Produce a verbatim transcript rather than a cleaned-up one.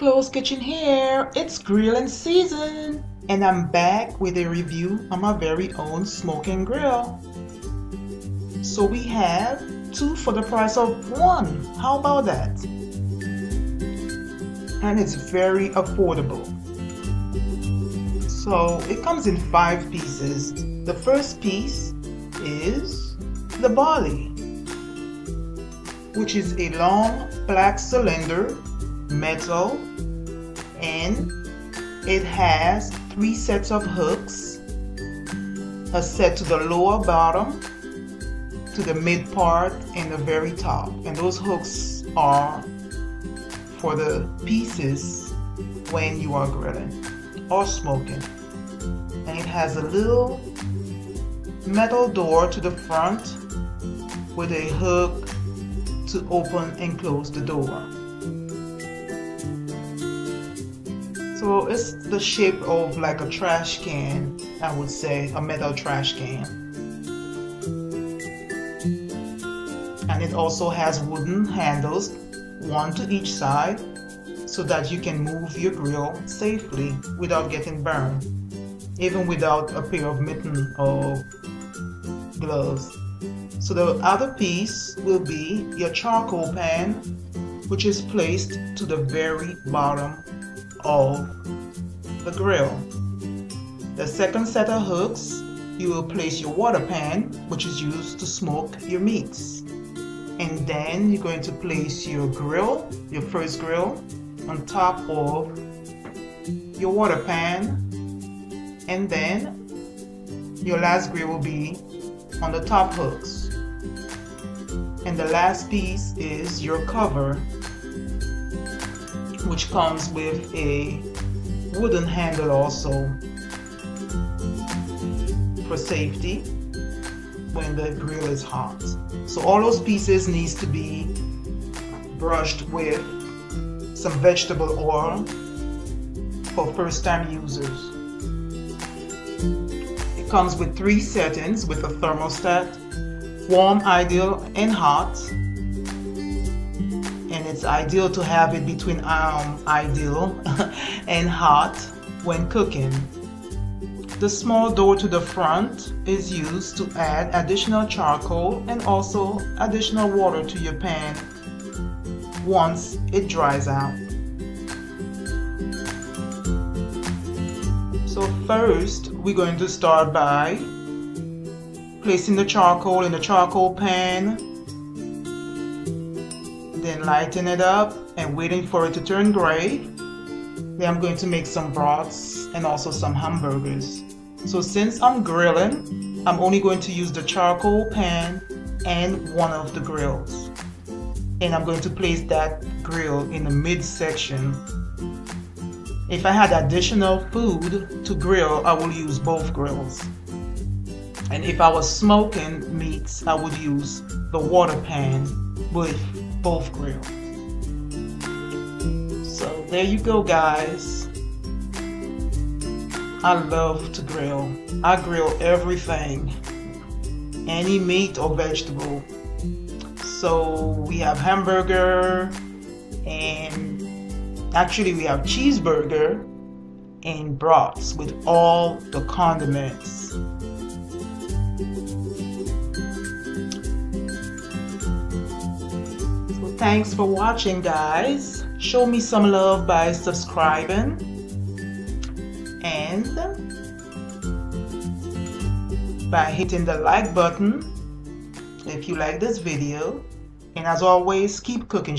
Chloe's Kitchen here. It's grilling season and I'm back with a review on my very own smoke and grill. So we have two for the price of one. How about that? And it's very affordable. So it comes in five pieces. The first piece is the barley, which is a long black cylinder metal, and it has three sets of hooks, a set to the lower bottom, to the mid part, and the very top. And those hooks are for the pieces when you are grilling or smoking. And it has a little metal door to the front with a hook to open and close the door. So it's the shape of like a trash can, I would say, a metal trash can. And it also has wooden handles, one to each side, so that you can move your grill safely without getting burned, even without a pair of mittens or gloves. So the other piece will be your charcoal pan, which is placed to the very bottom of the grill. The second set of hooks, you will place your water pan, which is used to smoke your meats, and then you're going to place your grill, your first grill, on top of your water pan, and then your last grill will be on the top hooks. And the last piece is your cover, which comes with a wooden handle also for safety when the grill is hot. So all those pieces needs to be brushed with some vegetable oil for first-time users. It comes with three settings with a thermostat: warm, ideal, and hot. And it's ideal to have it between um, ideal and hot when cooking. The small door to the front is used to add additional charcoal and also additional water to your pan once it dries out. So first, we're going to start by placing the charcoal in the charcoal pan, then lighten it up and waiting for it to turn gray. Then I'm going to make some broths and also some hamburgers. So since I'm grilling, I'm only going to use the charcoal pan and one of the grills. And I'm going to place that grill in the midsection. If I had additional food to grill, I will use both grills. And if I was smoking meats, I would use the water pan with both grills. So there you go, guys. I love to grill. I grill everything, any meat or vegetable. So we have hamburger, and actually we have cheeseburger and broths with all the condiments. Thanks for watching, guys. Show me some love by subscribing and by hitting the like button if you like this video. And as always, keep cooking.